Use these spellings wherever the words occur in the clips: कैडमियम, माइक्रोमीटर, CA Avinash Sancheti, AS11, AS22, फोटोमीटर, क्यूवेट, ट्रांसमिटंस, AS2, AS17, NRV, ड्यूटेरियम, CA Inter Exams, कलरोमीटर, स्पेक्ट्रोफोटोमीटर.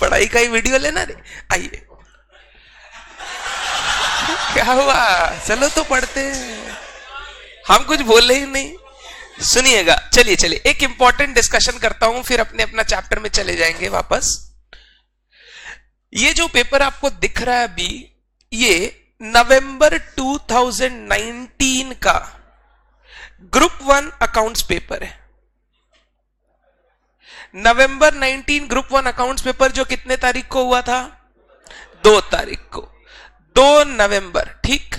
पढ़ाई का ही वीडियो लेना रे, आइए। क्या हुआ, चलो तो पढ़ते हैं, हम कुछ बोले ही नहीं। सुनिएगा, चलिए चलिए एक इंपॉर्टेंट डिस्कशन करता हूं, फिर अपने अपना चैप्टर में चले जाएंगे वापस। ये जो पेपर आपको दिख रहा है अभी, ये नवंबर 2019 का ग्रुप 1 अकाउंट्स पेपर है। नवंबर 19 ग्रुप 1 अकाउंट्स पेपर जो कितने तारीख को हुआ था, 2 तारीख को, 2 नवंबर। ठीक,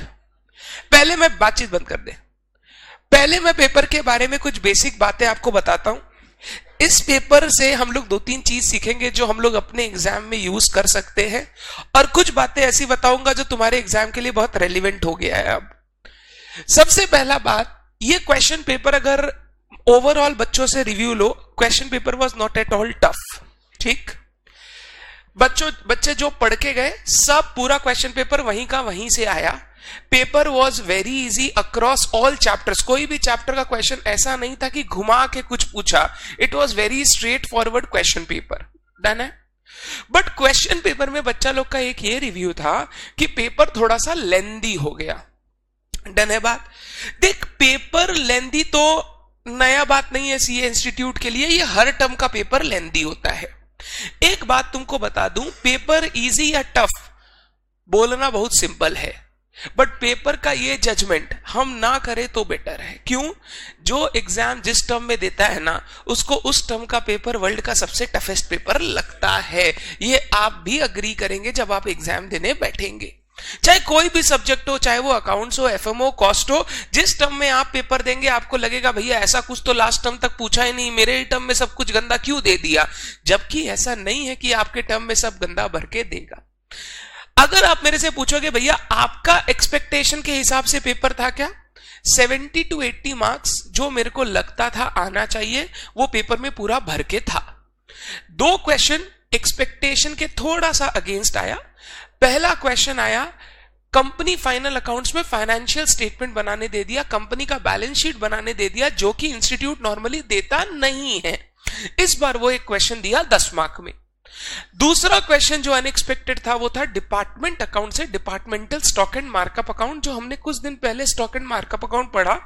पहले मैं बातचीत बंद कर दे, पहले मैं पेपर के बारे में कुछ बेसिक बातें आपको बताता हूं। इस पेपर से हम लोग 2-3 चीज सीखेंगे जो हम लोग अपने एग्जाम में यूज कर सकते हैं, और कुछ बातें ऐसी बताऊंगा जो तुम्हारे एग्जाम के लिए बहुत रेलिवेंट हो गया है। अब सबसे पहला बात, ये क्वेश्चन पेपर अगर ओवरऑल बच्चों से रिव्यू लो, question paper was not at all tough. ठीक, बच्चे जो पढ़ के गए, सब पूरा क्वेश्चन पेपर वहीं का वहीं से आया। Paper was very easy across all chapters. कोई भी चैप्टर का क्वेश्चन ऐसा नहीं था कि घुमा के कुछ पूछा, it was very straightforward question paper, done है। बट क्वेश्चन पेपर में बच्चा लोग का एक ये रिव्यू था कि पेपर थोड़ा सा लेंदी हो गया, डन है बात। देख, पेपर लेंदी तो नया बात नहीं है सीए इंस्टीट्यूट के लिए, ये हर टर्म का पेपर लेंदी होता है। एक बात तुमको बता दूं, पेपर इजी या टफ बोलना बहुत सिंपल है, बट पेपर का ये जजमेंट हम ना करें तो बेटर है। क्यों, जो एग्जाम जिस टर्म में देता है ना, उसको उस टर्म का पेपर वर्ल्ड का सबसे टफेस्ट पेपर लगता है। ये आप भी अग्री करेंगे जब आप एग्जाम देने बैठेंगे, चाहे कोई भी सब्जेक्ट हो, चाहे वो अकाउंट्स हो, एफएमओ, कॉस्ट हो। जिस टर्म में आप पेपर देंगे, आपको लगेगा भैया ऐसा कुछ तो लास्ट टर्म तक पूछा ही नहीं, मेरे ही टर्म में सब कुछ गंदा क्यों दे दिया। जबकि ऐसा नहीं है कि आपके टर्म में सब गंदा भर के देगा। अगर आप मेरे से पूछोगे भैया आपका एक्सपेक्टेशन के हिसाब से पेपर था क्या, 70 to 80 मार्क्स जो मेरे को लगता था आना चाहिए वो पेपर में पूरा भर के था। 2 क्वेश्चन एक्सपेक्टेशन के थोड़ा सा अगेंस्ट आया। पहला क्वेश्चन आया कंपनी फाइनल अकाउंट्स में फाइनेंशियल स्टेटमेंट बनाने दे दिया, कंपनी का बैलेंस शीट बनाने दे दिया, जो कि इंस्टीट्यूट नॉर्मली देता नहीं है। इस बार वो एक क्वेश्चन दिया 10 मार्क में। दूसरा क्वेश्चन जो अनएक्सपेक्टेड था वो था डिपार्टमेंट अकाउंट से departmental stock and markup account. जो हमने कुछ दिन पहले स्टॉक एंड मार्कअप अकाउंट पढ़ा,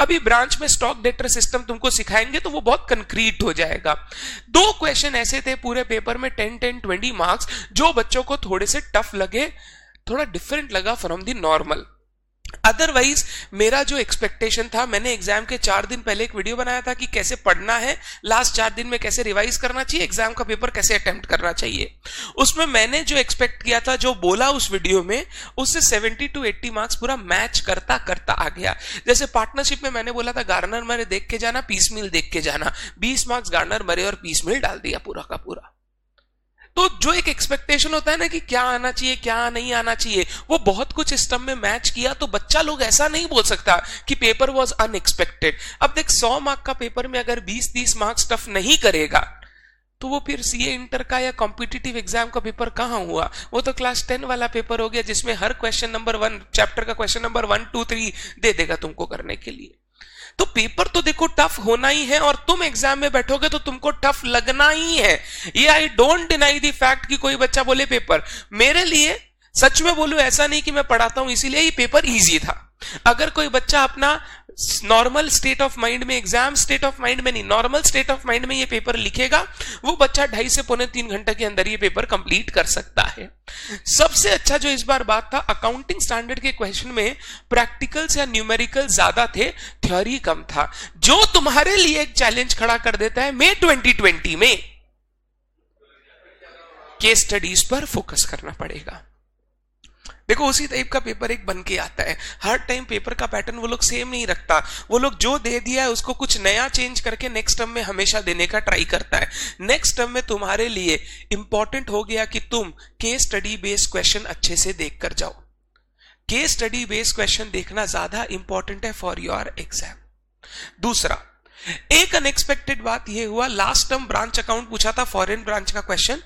अभी ब्रांच में स्टॉक डेटर सिस्टम तुमको सिखाएंगे तो वो बहुत कंक्रीट हो जाएगा। 2 क्वेश्चन ऐसे थे पूरे पेपर में 10-10-20 मार्क्स जो बच्चों को थोड़े से टफ लगे, थोड़ा डिफरेंट लगा फ्रॉम दी नॉर्मल। अदरवाइज मेरा जो एक्सपेक्टेशन था, मैंने एग्जाम के 4 दिन पहले एक वीडियो बनाया था कि कैसे पढ़ना है, लास्ट 4 दिन में कैसे रिवाइज करना चाहिए, एग्जाम का पेपर कैसे अटेम्प्ट करना चाहिए। उसमें मैंने जो एक्सपेक्ट किया था, जो बोला उस वीडियो में, उससे 70 to 80 मार्क्स पूरा मैच करता करता आ गया। जैसे पार्टनरशिप में मैंने बोला था गार्नर मरे देख के जाना, पीस मिल देख के जाना, 20 मार्क्स गार्नर मरे और पीस मिल डाल दिया पूरा का पूरा। तो जो एक एक्सपेक्टेशन होता है ना कि क्या आना चाहिए क्या नहीं आना चाहिए, वो बहुत कुछ सिस्टम में मैच किया। तो बच्चा लोग ऐसा नहीं बोल सकता कि पेपर वाज अनएक्सपेक्टेड। अब देख, 100 मार्क का पेपर में अगर 20-30 मार्क्स टफ नहीं करेगा तो वो फिर सीए इंटर का या कॉम्पिटिटिव एग्जाम का पेपर कहाँ हुआ। वो तो क्लास 10 वाला पेपर हो गया जिसमें हर क्वेश्चन नंबर 1, चैप्टर का क्वेश्चन नंबर 1, 2, 3 दे देगा तुमको करने के लिए। तो पेपर तो देखो टफ होना ही है, और तुम एग्जाम में बैठोगे तो तुमको टफ लगना ही है। ये I don't deny the fact कि कोई बच्चा बोले पेपर मेरे लिए, सच में बोलूं, ऐसा नहीं कि मैं पढ़ाता हूं इसीलिए ये पेपर इजी था। अगर कोई बच्चा अपना नॉर्मल स्टेट ऑफ माइंड में, एग्जाम स्टेट ऑफ माइंड में नहीं, नॉर्मल स्टेट ऑफ माइंड में ये पेपर लिखेगा, वो बच्चा 2.5 से 2.25 घंटे के अंदर ये पेपर कंप्लीट कर सकता है। सबसे अच्छा जो इस बार बात था, अकाउंटिंग स्टैंडर्ड के क्वेश्चन में प्रैक्टिकल्स या न्यूमेरिकल ज्यादा थे, थ्योरी कम था, जो तुम्हारे लिए एक चैलेंज खड़ा कर देता है। मई 2020 में केस स्टडीज पर फोकस करना पड़ेगा। देखो, उसी टाइप का पेपर एक बन के आता है। हर टाइम पेपर का पैटर्न वो लोग सेम नहीं रखता, वो लोग जो दे दिया है उसको कुछ नया चेंज करके नेक्स्ट टर्म में हमेशा देने का ट्राई करता है। नेक्स्ट टर्म में तुम्हारे लिए इंपॉर्टेंट हो गया कि तुम केस स्टडी बेस्ड क्वेश्चन अच्छे से देख कर जाओ। केस स्टडी बेस्ड क्वेश्चन देखना ज्यादा इंपॉर्टेंट है फॉर योर एग्जाम। दूसरा, एक अनएक्सपेक्टेड बात ये हुआ, लास्ट टर्म ब्रांच अकाउंट पूछा था फॉरेन ब्रांच का क्वेश्चन,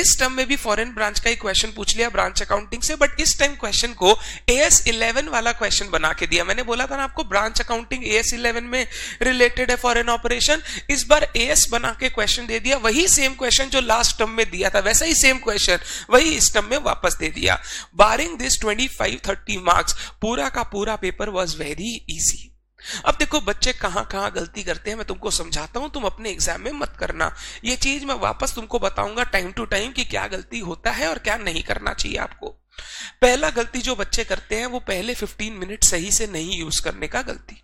इस टर्म में भी फॉरेन ब्रांच का ही क्वेश्चन पूछ लिया ब्रांच अकाउंटिंग से, बट इस टाइम क्वेश्चन को AS11 वाला क्वेश्चन बना के दिया। मैंने बोला था ना आपको ब्रांच अकाउंटिंग AS11 में रिलेटेड है फॉरेन ऑपरेशन, इस बार AS बना के क्वेश्चन दे दिया, वही सेम क्वेश्चन जो लास्ट टर्म में दिया था वैसा ही सेम क्वेश्चन वही इस टर्म में वापस दे दिया। बारिंग दिस 25-30 मार्क्स पूरा का पूरा पेपर वॉज वेरी इजी। अब देखो बच्चे कहाँ कहाँ गलती करते हैं, मैं तुमको समझाता हूँ, तुम अपने एग्जाम में मत करना ये चीज, मैं वापस तुमको बताऊंगा टाइम टू टाइम कि क्या गलती होता है और क्या नहीं करना चाहिए आपको। पहला गलती जो बच्चे करते हैं वो पहले 15 मिनट सही से नहीं यूज करने का गलती।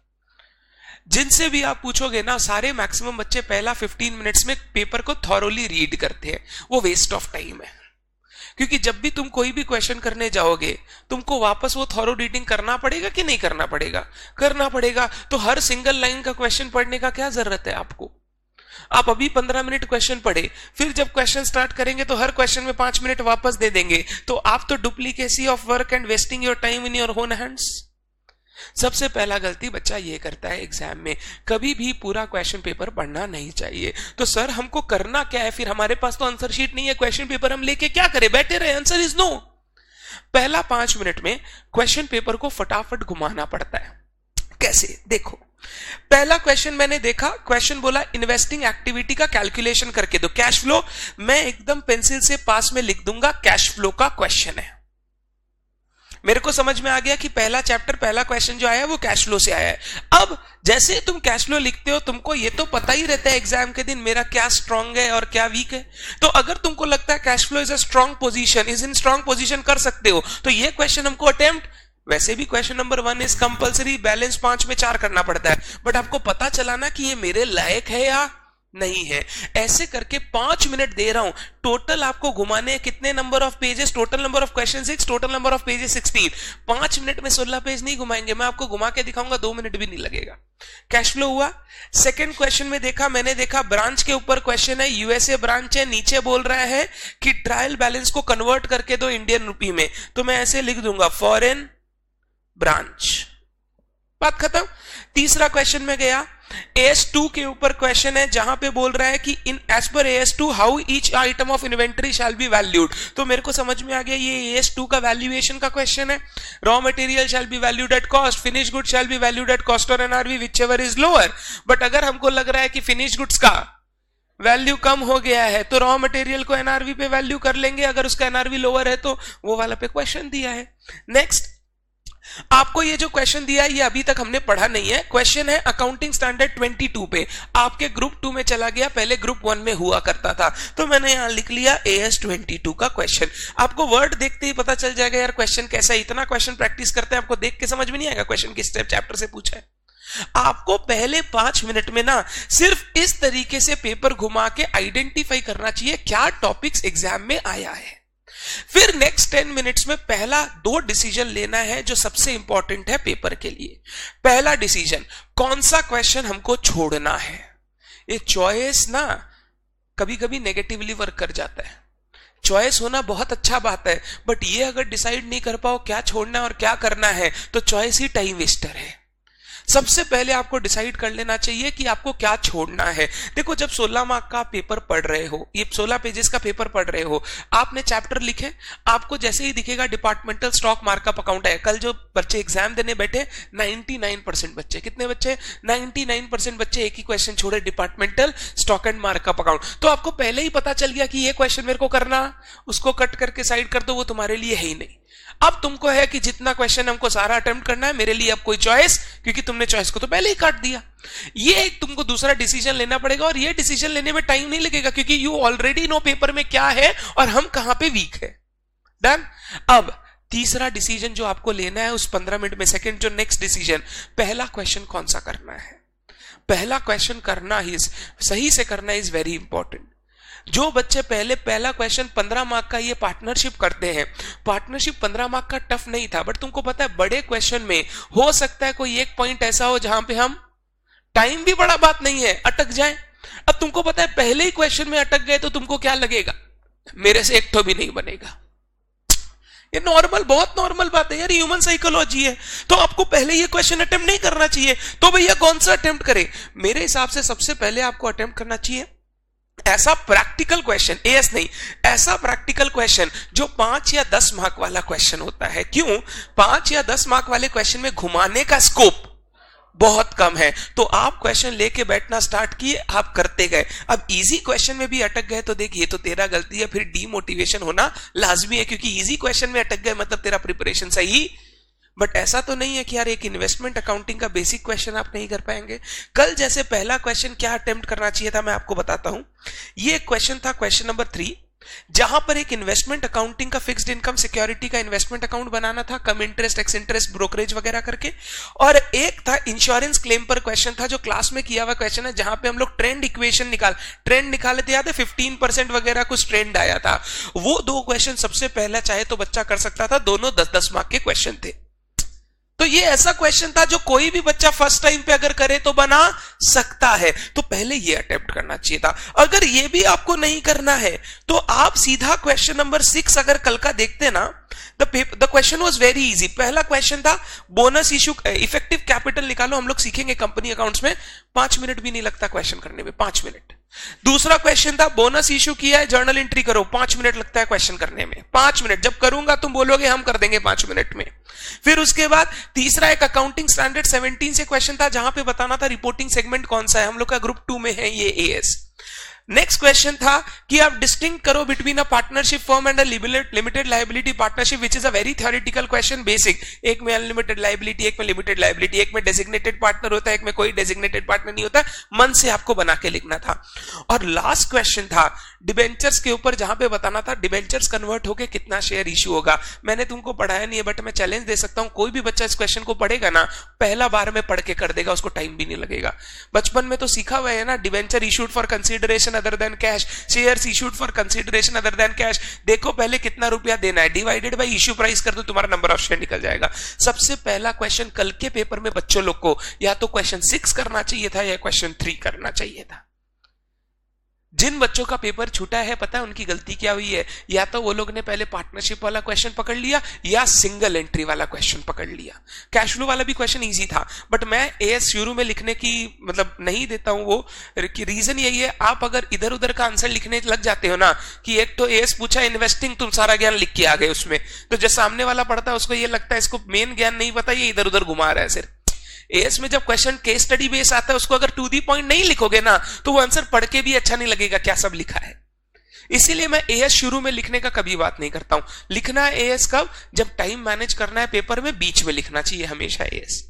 जिनसे भी आप पूछोगे ना सारे मैक्सिमम बच्चे पहला 15 मिनट्स में पेपर को थॉरोली रीड करते हैं, वो वेस्ट ऑफ टाइम है, क्योंकि जब भी तुम कोई भी क्वेश्चन करने जाओगे तुमको वापस वो थॉरो रीडिंग करना पड़ेगा कि नहीं करना पड़ेगा, करना पड़ेगा। तो हर सिंगल लाइन का क्वेश्चन पढ़ने का क्या जरूरत है आपको, आप अभी 15 मिनट क्वेश्चन पढ़े, फिर जब क्वेश्चन स्टार्ट करेंगे तो हर क्वेश्चन में 5 मिनट वापस दे देंगे, तो आप तो duplicacy of work and wasting your time in your own hands. सबसे पहला गलती बच्चा ये करता है एग्जाम में, कभी भी पूरा क्वेश्चन पेपर पढ़ना नहीं चाहिए। तो सर हमको करना क्या है फिर, हमारे पास तो आंसर शीट नहीं है, क्वेश्चन पेपर हम लेके क्या करें, बैठे रहे, आंसर इज नो। पहला 5 मिनट में क्वेश्चन पेपर को फटाफट घुमाना पड़ता है। कैसे देखो, पहला क्वेश्चन मैंने देखा, क्वेश्चन बोला इन्वेस्टिंग एक्टिविटी का कैलकुलेशन करके दो, कैश फ्लो। मैं एकदम पेंसिल से पास में लिख दूंगा कैश फ्लो का क्वेश्चन है। मेरे को समझ में आ गया कि पहला चैप्टर पहला क्वेश्चन जो आया वो कैश फ्लो से आया है। अब जैसे तुम कैश फ्लो लिखते हो तुमको ये तो पता ही रहता है एग्जाम के दिन मेरा क्या स्ट्रांग है और क्या वीक है। तो अगर तुमको लगता है cash flow is a strong position, is in strong position कर सकते हो, तो ये क्वेश्चन हमको अटेम्प्ट, वैसे भी question number 1 is compulsory, balance 5 में 4 करना पड़ता है, बट आपको पता चला ना कि ये मेरे लायक है या नहीं है। ऐसे करके 5 मिनट दे रहा हूं, टोटल आपको घुमाने कितने number of pages, total number of question 6, total number of pages 16। 5 minute में 16 पेज नहीं घुमाएंगे, मैं आपको घुमा के दिखाऊंगा, 2 मिनट भी नहीं लगेगा। कैश फ्लो हुआ। सेकंड क्वेश्चन में देखा, मैंने देखा ब्रांच के ऊपर क्वेश्चन है, यूएसए ब्रांच है, नीचे बोल रहा है कि ट्रायल बैलेंस को कन्वर्ट करके दो इंडियन रूपी में, तो मैं ऐसे लिख दूंगा फॉरेन ब्रांच, बात खत्म। तीसरा क्वेश्चन में गया, AS2 के ऊपर क्वेश्चन है जहां पे बोल रहा है कि इन एज पर AS2 how each item of inventory shall be valued. तो मेरे को समझ में आ गया ये AS2 का वैल्यूएशन का क्वेश्चन है। Raw material shall be valued at cost, finish good shall be valued at cost और NRV whichever is lower. But अगर हमको लग रहा है कि फिनिश गुड्स का वैल्यू कम हो गया है तो रॉ मटेरियल को NRV पे वैल्यू कर लेंगे, अगर उसका NRV लोअर है तो वो वाला पे क्वेश्चन दिया है। नेक्स्ट आपको ये जो क्वेश्चन दिया है ये अभी तक हमने पढ़ा नहीं है, क्वेश्चन है अकाउंटिंग स्टैंडर्ड 22 पे, आपके ग्रुप 2 में चला गया, पहले ग्रुप 1 में हुआ करता था, तो मैंने यहां लिख लिया AS22 का क्वेश्चन। आपको वर्ड देखते ही पता चल जाएगा यार क्वेश्चन कैसा है, इतना क्वेश्चन प्रैक्टिस करते हैं आपको देख के समझ में नहीं आएगा क्वेश्चन किस स्टेप चैप्टर से पूछा है। आपको पहले 5 मिनट में ना सिर्फ इस तरीके से पेपर घुमा के आइडेंटिफाई करना चाहिए क्या टॉपिक्स एग्जाम में आया है। फिर नेक्स्ट 10 मिनट्स में पहला 2 डिसीजन लेना है जो सबसे इंपॉर्टेंट है पेपर के लिए। पहला डिसीजन, कौन सा क्वेश्चन हमको छोड़ना है। ये चॉइस ना कभी कभी नेगेटिवली वर्क कर जाता है, चॉइस होना बहुत अच्छा बात है, बट ये अगर डिसाइड नहीं कर पाओ क्या छोड़ना है और क्या करना है तो चॉइस ही टाइम वेस्टर है। सबसे पहले आपको डिसाइड कर लेना चाहिए कि आपको क्या छोड़ना है। देखो जब 16 मार्क का पेपर पढ़ रहे हो, ये 16 पेजेस का पेपर पढ़ रहे हो, आपने चैप्टर लिखे, आपको जैसे ही दिखेगा डिपार्टमेंटल स्टॉक मार्कअप अकाउंट है। कल जो बच्चे एग्जाम देने बैठे 99% बच्चे, कितने बच्चे 99% बच्चे एक ही क्वेश्चन छोड़े, departmental stock and markup account. तो आपको पहले ही पता चल गया कि ये क्वेश्चन मेरे को करना, उसको कट करके साइड कर दो, वो तुम्हारे लिए है ही नहीं। अब तुमको है कि जितना क्वेश्चन हमको सारा अटेम्प्ट करना है, मेरे लिए अब कोई चॉइस, क्योंकि तुमने चॉइस को तो पहले ही काट दिया। ये तुमको दूसरा डिसीजन लेना पड़ेगा और ये डिसीजन लेने में टाइम नहीं लगेगा क्योंकि यू ऑलरेडी नो पेपर में क्या है और हम कहां पे वीक है। डन। अब तीसरा डिसीजन जो आपको लेना है उस 15 मिनट में, सेकेंड जो नेक्स्ट डिसीजन, पहला क्वेश्चन कौन सा करना है। पहला क्वेश्चन करना सही से करना इज वेरी इंपॉर्टेंट। जो बच्चे पहला क्वेश्चन 15 मार्क का ये पार्टनरशिप करते हैं, पार्टनरशिप 15 मार्क का टफ नहीं था, बट तुमको पता है बड़े क्वेश्चन में हो सकता है कोई एक पॉइंट ऐसा हो जहां पे हम टाइम भी बड़ा बात नहीं है अटक जाए। अब तुमको पता है पहले ही क्वेश्चन में अटक गए तो तुमको क्या लगेगा, मेरे से एक तो भी नहीं बनेगा, ये नॉर्मल, बहुत नॉर्मल बात है यार, ह्यूमन साइकोलॉजी है। तो आपको पहले ये क्वेश्चन अटेम्प्ट नहीं करना चाहिए। तो भैया कौन सा अटेम्प्ट करें? मेरे हिसाब से सबसे पहले आपको अटेम्प्ट करना चाहिए ऐसा प्रैक्टिकल क्वेश्चन, एएस नहीं, ऐसा प्रैक्टिकल क्वेश्चन जो 5 या 10 मार्क वाला क्वेश्चन होता है। क्यों? 5 या 10 मार्क वाले क्वेश्चन में घुमाने का स्कोप बहुत कम है। तो आप क्वेश्चन लेके बैठना स्टार्ट किए, आप करते गए। अब इजी क्वेश्चन में भी अटक गए तो देखिए तो तेरा गलती है, फिर डीमोटिवेशन होना लाजमी है, क्योंकि इजी क्वेश्चन में अटक गए मतलब तेरा प्रिपरेशन सही। बट ऐसा तो नहीं है कि यार एक इन्वेस्टमेंट अकाउंटिंग का बेसिक क्वेश्चन आप नहीं कर पाएंगे। कल जैसे पहला क्वेश्चन क्या अटेम्प्ट करना चाहिए था मैं आपको बताता हूं। ये क्वेश्चन था क्वेश्चन नंबर 3, जहां पर एक इन्वेस्टमेंट अकाउंटिंग का फिक्स्ड इनकम सिक्योरिटी का इन्वेस्टमेंट अकाउंट बनाना था, cum interest, ex interest, brokerage वगैरह करके। और एक था इंश्योरेंस क्लेम पर क्वेश्चन था, जो क्लास में किया हुआ क्वेश्चन है, जहां पे हम लोग ट्रेंड इक्वेशन निकाले थे, याद है 15% वगैरह कुछ ट्रेंड आया था। वो दो क्वेश्चन सबसे पहला चाहे तो बच्चा कर सकता था, दोनों 10-10 मार्क के क्वेश्चन थे। तो ये ऐसा क्वेश्चन था जो कोई भी बच्चा फर्स्ट टाइम पे अगर करे तो बना सकता है। तो पहले ये अटेम्प्ट करना चाहिए था। अगर ये भी आपको नहीं करना है तो आप सीधा क्वेश्चन नंबर 6 अगर कल का देखते ना, the question was very easy. पहला क्वेश्चन था बोनस इशू, इफेक्टिव कैपिटल निकालो, हम लोग सीखेंगे कंपनी अकाउंट्स में, 5 मिनट भी नहीं लगता क्वेश्चन करने में, 5 मिनट। दूसरा क्वेश्चन था बोनस इशू किया है, जर्नल एंट्री करो, 5 मिनट लगता है क्वेश्चन करने में, 5 मिनट। जब करूंगा तुम बोलोगे हम कर देंगे 5 मिनट में। फिर उसके बाद तीसरा एक अकाउंटिंग स्टैंडर्ड 17 से क्वेश्चन था, जहां पे बताना था रिपोर्टिंग सेगमेंट कौन सा है, हम लोग का ग्रुप 2 में है ये एएस। नेक्स्ट क्वेश्चन था कि आप डिस्टिंक्ट करो between a partnership firm and a limited liability partnership, which is a very theoretical question, basic. एक में अनलिमिटेड लायबिलिटी, एक में लिमिटेड लायबिलिटी, एक में डेजिग्नेटेड पार्टनर होता है, एक में कोई डेजिग्नेटेड पार्टनर नहीं होता, मन से आपको बना के लिखना था। और लास्ट क्वेश्चन था डिबेंचर्स के ऊपर, जहां पे बताना था डिबेंचर्स कन्वर्ट होकर कितना शेयर इश्यू होगा। मैंने तुमको पढ़ाया नहीं है बट मैं चैलेंज दे सकता हूं, कोई भी बच्चा इस क्वेश्चन को पढ़ेगा ना, पहला बार में पढ़ के कर देगा, उसको टाइम भी नहीं लगेगा। बचपन में तो सीखा हुआ है ना, debenture issued for consideration other than cash, shares issued for consideration other than cash। देखो पहले कितना रुपया देना है, डिवाइडेड बाय इश्यू प्राइस कर दो, तुम्हारा नंबर ऑफ शेयर निकल जाएगा। सबसे पहला क्वेश्चन कल के पेपर में बच्चों लोग को या तो क्वेश्चन 6 करना चाहिए था या क्वेश्चन 3 करना चाहिए था। जिन बच्चों का पेपर छूटा है पता है उनकी गलती क्या हुई है, या तो वो लोग ने पहले पार्टनरशिप वाला क्वेश्चन पकड़ लिया या सिंगल एंट्री वाला क्वेश्चन पकड़ लिया। कैश फ्लो वाला भी क्वेश्चन इजी था बट मैं एएस शुरू में लिखने की मतलब नहीं देता हूं, वो कि रीजन यही है, आप अगर इधर उधर का आंसर लिखने लग जाते हो ना, कि एक तो एएस पूछा इन्वेस्टिंग, तुम सारा ज्ञान लिख के आ गए उसमें, तो जो सामने वाला पढ़ता है उसको ये लगता है इसको मेन ज्ञान नहीं पता, ये इधर उधर घुमा रहा है सिर्फ। एएस में जब क्वेश्चन केस स्टडी बेस आता है, उसको अगर टू दी पॉइंट नहीं लिखोगे ना तो वो आंसर पढ़ के भी अच्छा नहीं लगेगा क्या सब लिखा है। इसीलिए मैं एएस शुरू में लिखने का कभी बात नहीं करता हूं। लिखना है एएस कब? जब टाइम मैनेज करना है पेपर में, बीच में लिखना चाहिए हमेशा एएस।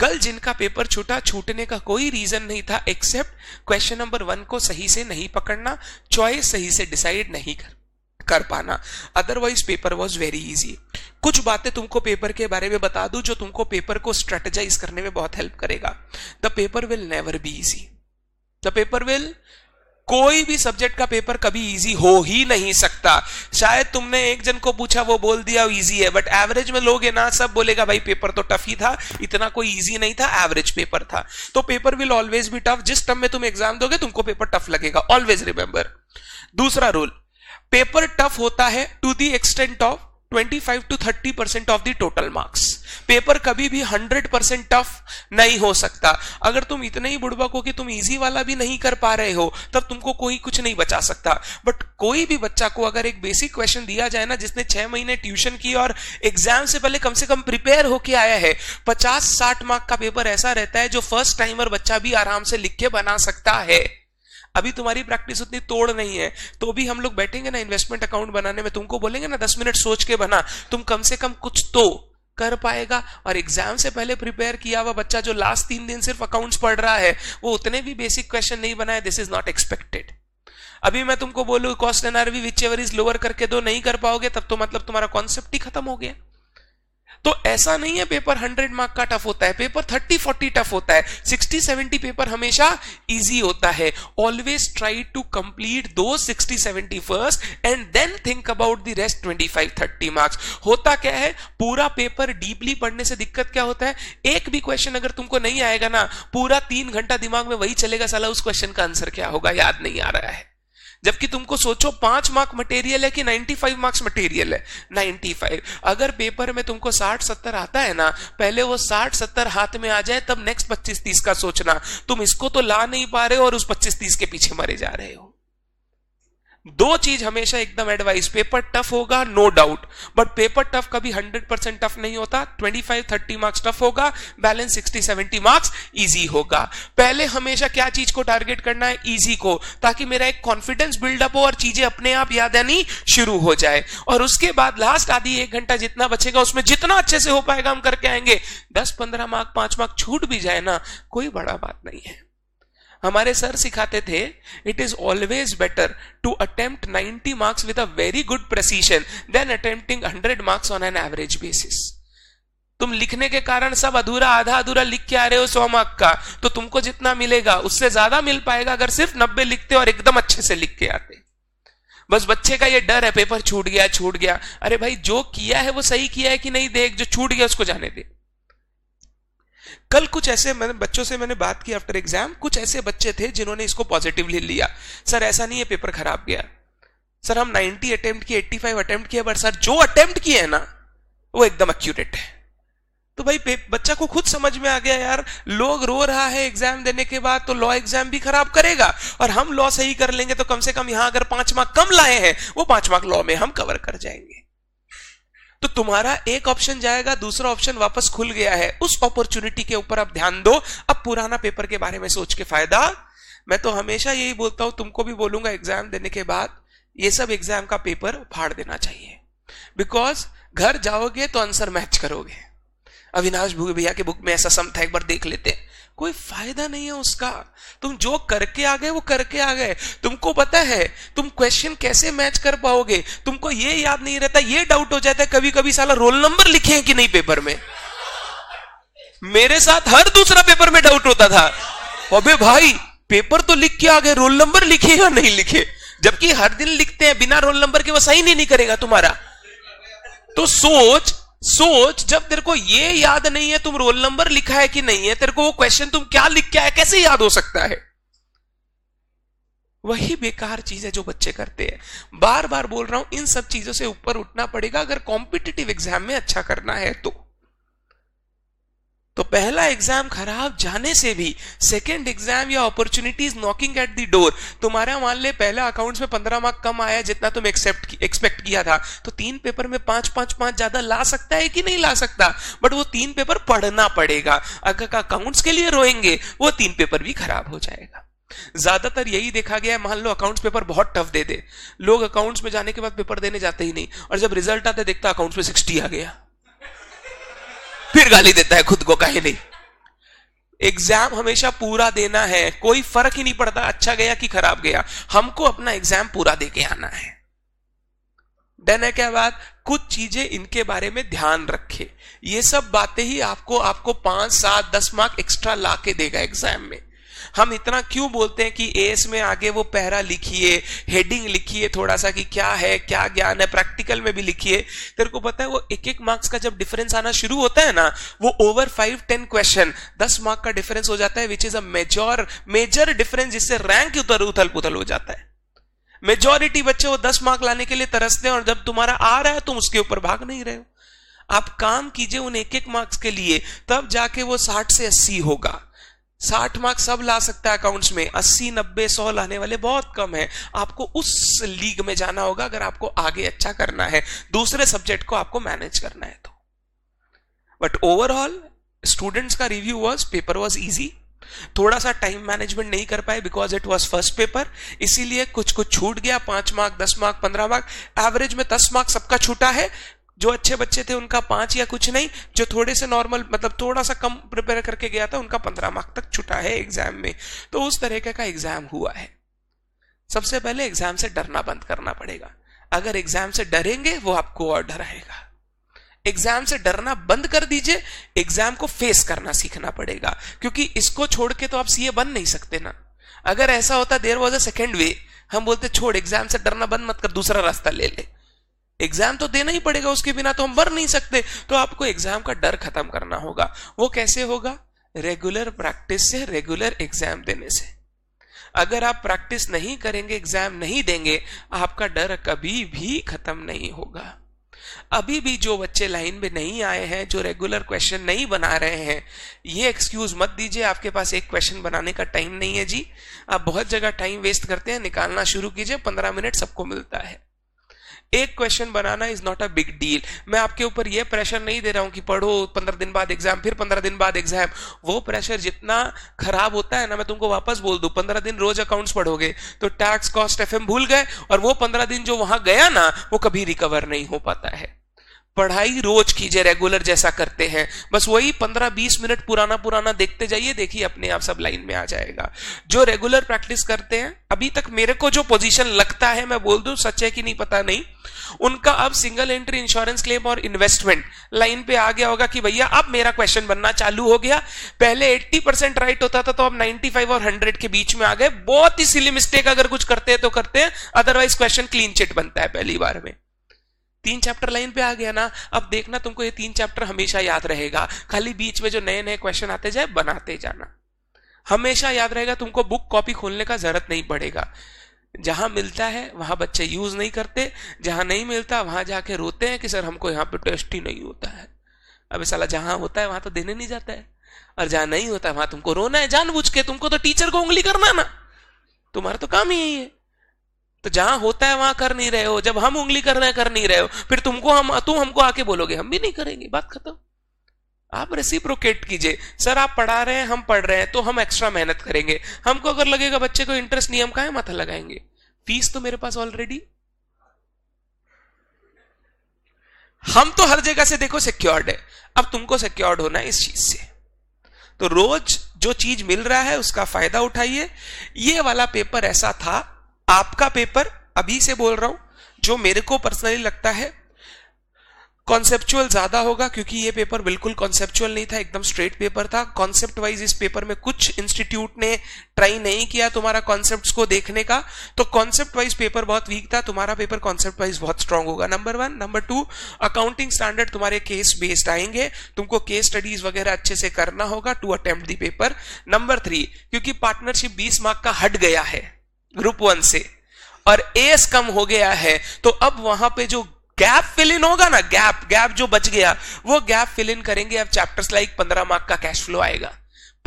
कल जिनका पेपर छूटा, छूटने का कोई रीजन नहीं था एक्सेप्ट क्वेश्चन नंबर 1 को सही से नहीं पकड़ना, चॉइस सही से डिसाइड नहीं कर पाना। Otherwise paper was very easy. कुछ बातें तुमको पेपर के बारे में बता दूं जो तुमको पेपर को स्ट्रेटेजाइज करने में बहुत हेल्प करेगा। The paper will never be easy. The paper will, कोई भी सब्जेक्ट का पेपर कभी इजी हो ही नहीं सकता। शायद तुमने एक जन को पूछा वो बोल दिया इजी है, बट एवरेज में लोगे ना सब बोलेगा भाई पेपर तो टफ ही था, इतना कोई इजी नहीं था, एवरेज पेपर था। तो paper will always be tough. जिस टर्म में तुम एग्जाम दोगे तुमको पेपर टफ लगेगा, ऑलवेज रिमेंबर। दूसरा रूल, पेपर टफ होता है to the extent of 25 to 30% of the total marks. Paper कभी भी 100% टफ नहीं हो सकता। अगर तुम इतने ही बुड़बक हो कि तुम इजी वाला भी नहीं कर पा रहे हो तब तुमको कोई कुछ नहीं बचा सकता। बट कोई भी बच्चा को अगर एक बेसिक क्वेश्चन दिया जाए ना, जिसने 6 महीने ट्यूशन की और एग्जाम से पहले कम से कम प्रिपेयर होके आया है, 50-60 मार्क का पेपर ऐसा रहता है जो फर्स्ट टाइमर बच्चा भी आराम से लिख के बना सकता है। अभी तुम्हारी प्रैक्टिस उतनी तोड़ नहीं है तो भी हम लोग बैठेंगे ना इन्वेस्टमेंट अकाउंट बनाने में, तुमको बोलेंगे ना 10 मिनट सोच के बना, तुम कम से कम कुछ तो कर पाएगा। और एग्जाम से पहले प्रिपेयर किया हुआ बच्चा जो लास्ट 3 दिन सिर्फ अकाउंट्स पढ़ रहा है, वो उतने भी बेसिक क्वेश्चन नहीं बनाए, दिस इज नॉट एक्सपेक्टेड। अभी मैं तुमको बोलूं cost and RV whichever is lower करके दो, नहीं कर पाओगे तब तो मतलब तुम्हारा कॉन्सेप्ट ही खत्म हो गया। तो ऐसा नहीं है पेपर 100 मार्क का टफ होता है, पेपर 30-40 टफ होता है, 60-70 पेपर हमेशा इजी होता है। ऑलवेज ट्राई टू कंप्लीट दो 60-70 first and then think about the rest 25-30 marks. होता क्या है, पूरा पेपर डीपली पढ़ने से दिक्कत क्या होता है, एक भी क्वेश्चन अगर तुमको नहीं आएगा ना, पूरा 3 घंटा दिमाग में वही चलेगा, साला उस क्वेश्चन का आंसर क्या होगा याद नहीं आ रहा है। जबकि तुमको सोचो 5 मार्क्स मटेरियल है कि 95 मार्क्स मटेरियल है। 95 अगर पेपर में तुमको 60-70 आता है ना, पहले वो 60-70 हाथ में आ जाए तब नेक्स्ट 25-30 का सोचना। तुम इसको तो ला नहीं पा रहे हो और उस 25-30 के पीछे मरे जा रहे हो। दो चीज हमेशा एकदम एडवाइस, पेपर टफ होगा no doubt, but paper tough कभी 100% टफ नहीं होता। 25-30 मार्क्स टफ होगा, बैलेंस 60-70 मार्क्स इजी होगा। पहले हमेशा क्या चीज को टारगेट करना है? इजी को, ताकि मेरा एक कॉन्फिडेंस बिल्डअप हो और चीजें अपने आप याद आनी शुरू हो जाए। और उसके बाद लास्ट आधी एक घंटा जितना बचेगा उसमें जितना अच्छे से हो पाएगा हम करके आएंगे। 10-15 मार्क्स 5 मार्क्स छूट भी जाए ना, कोई बड़ा बात नहीं है। हमारे सर सिखाते थे, it is always better to attempt 90 marks with a very good precision than attempting 100 marks on an average basis. तुम लिखने के कारण सब अधूरा आधा लिख के आ रहे हो 100 मार्क्स का, तो तुमको जितना मिलेगा उससे ज्यादा मिल पाएगा अगर सिर्फ 90 लिखते और एकदम अच्छे से लिख के आते। बस बच्चे का ये डर है पेपर छूट गया। अरे भाई, जो किया है वो सही किया है कि नहीं देख, जो छूट गया उसको जाने दे। कल कुछ ऐसे बच्चों से मैंने बात की आफ्टर एग्जाम, कुछ ऐसे बच्चे थे जिन्होंने इसको पॉजिटिवली लिया। सर ऐसा नहीं है पेपर खराब गया, सर हम 90 अटेम्प्ट किए, 85 अटेम्प्ट किए, बट सर जो अटेम्प्ट किए है ना वो एकदम एक्यूरेट है। तो भाई बच्चा को खुद समझ में आ गया, यार लोग रो रहा है एग्जाम देने के बाद तो लॉ एग्जाम भी खराब करेगा और हम लॉ सही कर लेंगे, तो कम से कम यहां अगर 5 मार्क्स कम लाए हैं वो 5 मार्क्स लॉ में हम कवर कर जाएंगे। तो तुम्हारा एक ऑप्शन जाएगा, दूसरा ऑप्शन वापस खुल गया है। उस अपॉर्चुनिटी के ऊपर आप ध्यान दो। अब पुराना पेपर के बारे में सोच के फायदा, मैं तो हमेशा यही बोलता हूं, तुमको भी बोलूंगा एग्जाम देने के बाद ये सब एग्जाम का पेपर फाड़ देना चाहिए। बिकॉज घर जाओगे तो आंसर मैच करोगे। अविनाश भैया के बुक में ऐसा सम था, एक बार देख लेते हैं। कोई फायदा नहीं है उसका। तुम जो करके आ गए वो करके आ गए। तुमको पता है तुम क्वेश्चन कैसे मैच कर पाओगे, तुमको ये याद नहीं रहता। ये डाउट हो जाता है कभी कभी, साला रोल नंबर लिखे हैं कि नहीं पेपर में। मेरे साथ हर दूसरा पेपर में डाउट होता था, अबे भाई पेपर तो लिख के आ गए, रोल नंबर लिखे या नहीं लिखे। जबकि हर दिन लिखते हैं, बिना रोल नंबर के वो साइन ही नहीं करेगा तुम्हारा। तो सोच, जब तेरे को ये याद नहीं है तुम रोल नंबर लिखा है कि नहीं है, तेरे को वो क्वेश्चन तुम क्या लिख के आए कैसे याद हो सकता है। वही बेकार चीज है जो बच्चे करते हैं। बार बार बोल रहा हूं, इन सब चीजों से ऊपर उठना पड़ेगा अगर कॉम्पिटिटिव एग्जाम में अच्छा करना है तो पहला एग्जाम खराब जाने से भी सेकंड एग्जाम या opportunities knocking at the door. तुम्हारा मान ले पहला अकाउंट्स में 15 मार्क्स कम आया जितना तुम एक्सपेक्ट किया था, तो 3 पेपर में 5-5-5 ज्यादा ला सकता है कि नहीं ला सकता। बट वो 3 पेपर पढ़ना पड़ेगा। अगर अकाउंट्स के लिए रोएंगे वो 3 पेपर भी खराब हो जाएगा। ज्यादातर यही देखा गया है। मान लो अकाउंट्स पेपर बहुत टफ दे दे, लोग अकाउंट्स में जाने के बाद पेपर देने जाते ही नहीं, और जब रिजल्ट आते देखता अकाउंट्स में 60 आ गया, फिर गाली देता है खुद को, कहीं नहीं। एग्जाम हमेशा पूरा देना है, कोई फर्क ही नहीं पड़ता अच्छा गया कि खराब गया, हमको अपना एग्जाम पूरा देके आना है। देन है क्या बात, कुछ चीजें इनके बारे में ध्यान रखें। ये सब बातें ही आपको 5, 7, 10 मार्क्स एक्स्ट्रा ला के देगा एग्जाम में। हम इतना क्यों बोलते हैं कि एएस में आगे वो पैरा लिखिए, हेडिंग लिखिए थोड़ा सा कि क्या है, क्या ज्ञान है, प्रैक्टिकल में भी लिखिए। तेरे को पता है वो 1-1 मार्क्स का जब डिफरेंस आना शुरू होता है ना, वो ओवर 5-10 क्वेश्चन 10 मार्क्स का डिफरेंस हो जाता है, which is a major difference, जिससे रैंक उथल पुथल हो जाता है। मेजोरिटी बच्चे वो 10 मार्क्स लाने के लिए तरसते हैं, और जब तुम्हारा आ रहा है तुम उसके ऊपर भाग नहीं रहे हो। आप काम कीजिए उन 1-1 मार्क्स के लिए, तब जाके वो 60 से 80 होगा। 60 मार्क्स सब ला सकता है अकाउंट्स में, 80, 90, 100 लाने वाले बहुत कम है। आपको उस लीग में जाना होगा अगर आपको आगे अच्छा करना है, दूसरे सब्जेक्ट को आपको मैनेज करना है तो। बट ओवरऑल स्टूडेंट्स का review was, paper was easy. थोड़ा सा टाइम मैनेजमेंट नहीं कर पाए because it was first paper, इसीलिए कुछ छूट गया। 5 मार्क्स, 10 मार्क्स, 15 मार्क्स, एवरेज में 10 मार्क्स सबका छूटा है। जो अच्छे बच्चे थे उनका 5 या कुछ नहीं, जो थोड़े से नॉर्मल मतलब थोड़ा सा कम प्रिपेयर करके गया था उनका 15 मार्क्स तक छूटा है एग्जाम में। तो उस तरह का एग्जाम हुआ है। सबसे पहले एग्जाम से डरना बंद करना पड़ेगा। अगर एग्जाम से डरेंगे वो आपको और डराएगा। एग्जाम से डरना बंद कर दीजिए, एग्जाम को फेस करना सीखना पड़ेगा, क्योंकि इसको छोड़ के तो आप सीए बन नहीं सकते ना। अगर ऐसा होता there was a second way, हम बोलते छोड़ एग्जाम से डरना बंद मत कर, दूसरा रास्ता ले ले। एग्जाम तो देना ही पड़ेगा, उसके बिना तो हम भर नहीं सकते। तो आपको एग्जाम का डर खत्म करना होगा। वो कैसे होगा? रेगुलर प्रैक्टिस से, रेगुलर एग्जाम देने से। अगर आप प्रैक्टिस नहीं करेंगे, एग्जाम नहीं देंगे, आपका डर कभी भी खत्म नहीं होगा। अभी भी जो बच्चे लाइन में नहीं आए हैं, जो रेगुलर क्वेश्चन नहीं बना रहे हैं, ये एक्सक्यूज मत दीजिए आपके पास एक क्वेश्चन बनाने का टाइम नहीं है जी। आप बहुत जगह टाइम वेस्ट करते हैं, निकालना शुरू कीजिए, 15 मिनट सबको मिलता है। एक क्वेश्चन बनाना is not a big deal. मैं आपके ऊपर यह प्रेशर नहीं दे रहा हूं कि पढ़ो 15 दिन बाद एग्जाम, फिर 15 दिन बाद एग्जाम। वो प्रेशर जितना खराब होता है ना, मैं तुमको वापस बोल दूं, 15 दिन रोज अकाउंट्स पढ़ोगे तो टैक्स, कॉस्ट, एफएम भूल गए, और वो 15 दिन जो वहां गया ना, वो कभी रिकवर नहीं हो पाता है। पढ़ाई रोज कीजिए रेगुलर जैसा करते हैं, बस वही 15-20 मिनट पुराना देखते जाइए, देखिए अपने आप सब लाइन में आ जाएगा। जो रेगुलर प्रैक्टिस करते हैं, अभी तक मेरे को जो पोजीशन लगता है, मैं बोल दूं सच है कि नहीं पता नहीं, उनका अब सिंगल एंट्री इंश्योरेंस क्लेम और इन्वेस्टमेंट लाइन पे आ गया होगा कि भैया अब मेरा क्वेश्चन बनना चालू हो गया। पहले 80% राइट होता था, तो अब 95 और 100 के बीच में आ गए। बहुत ही सिली मिस्टेक अगर कुछ करते हैं तो करते हैं, अदरवाइज क्वेश्चन क्लीन चिट बनता है पहली बार में। 3 चैप्टर लाइन पे आ गया ना, अब देखना तुमको ये 3 चैप्टर हमेशा याद रहेगा, खाली बीच में जो नए नए क्वेश्चन आते जाए बनाते जाना, हमेशा याद रहेगा। तुमको बुक कॉपी खोलने का जरूरत नहीं पड़ेगा। जहां मिलता है वहां बच्चे यूज नहीं करते, जहां नहीं मिलता वहां जाके रोते हैं कि सर हमको यहाँ पे टेस्ट ही नहीं होता है। अब साला जहां होता है वहां तो देने नहीं जाता है, और जहां नहीं होता है वहां तुमको रोना है जानबूझ के। तुमको तो टीचर को उंगली करना ना, तुम्हारा तो काम ही है। तो जहां होता है वहां कर नहीं रहे हो, जब हम उंगली कर नहीं रहे हो, फिर तुम हमको आके बोलोगे हम भी नहीं करेंगे, बात खत्म। आप रेसिप्रोकेट कीजिए, सर आप पढ़ा रहे हैं, हम पढ़ रहे हैं, तो हम एक्स्ट्रा मेहनत करेंगे। हमको अगर लगेगा बच्चे को इंटरेस्ट नहीं, हम काहे माथा लगाएंगे, फीस तो मेरे पास ऑलरेडी। हम तो हर जगह से देखो सिक्योर्ड है, अब तुमको सिक्योर्ड होना है इस चीज से। तो रोज जो चीज मिल रहा है उसका फायदा उठाइए। ये वाला पेपर ऐसा था, आपका पेपर अभी से बोल रहा हूं, जो मेरे को पर्सनली लगता है कॉन्सेप्चुअल ज्यादा होगा, क्योंकि ये पेपर बिल्कुल कॉन्सेप्चुअल नहीं था, एकदम स्ट्रेट पेपर था। कॉन्सेप्ट वाइज इस पेपर में कुछ इंस्टीट्यूट ने ट्राई नहीं किया तुम्हारा कॉन्सेप्ट्स को देखने का, तो कॉन्सेप्ट वाइज पेपर बहुत वीक था। तुम्हारा पेपर कॉन्सेप्ट वाइज बहुत स्ट्रांग होगा, नंबर 1। नंबर 2, अकाउंटिंग स्टैंडर्ड तुम्हारे केस बेस्ड आएंगे, तुमको केस स्टडीज वगैरह अच्छे से करना होगा to attempt the paper. Number 3, क्योंकि पार्टनरशिप 20 मार्क का हट गया है ग्रुप 1 से, और एस कम हो गया है, तो अब वहां पे जो गैप फिल इन होगा ना, गैप जो बच गया, वो गैप फिल इन करेंगे अब चैप्टर्स लाइक 15 मार्क का कैश फ्लो आएगा,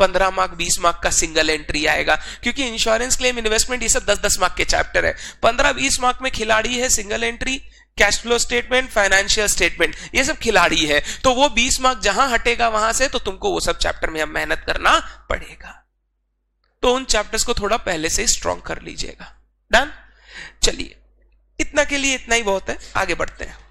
15 मार्क, 20 मार्क का सिंगल एंट्री आएगा, क्योंकि इंश्योरेंस क्लेम, इन्वेस्टमेंट, ये सब 10-10 मार्क के चैप्टर है। 15-20 मार्क में खिलाड़ी है, single entry, cash flow statement, financial statement, ये सब खिलाड़ी है। तो वो 20 मार्क जहां हटेगा वहां से, तो तुमको वो सब चैप्टर में अब मेहनत करना पड़ेगा। तो उन चैप्टर्स को थोड़ा पहले से स्ट्रॉन्ग कर लीजिएगा। डन, चलिए इतना के लिए इतना ही बहुत है, आगे बढ़ते हैं।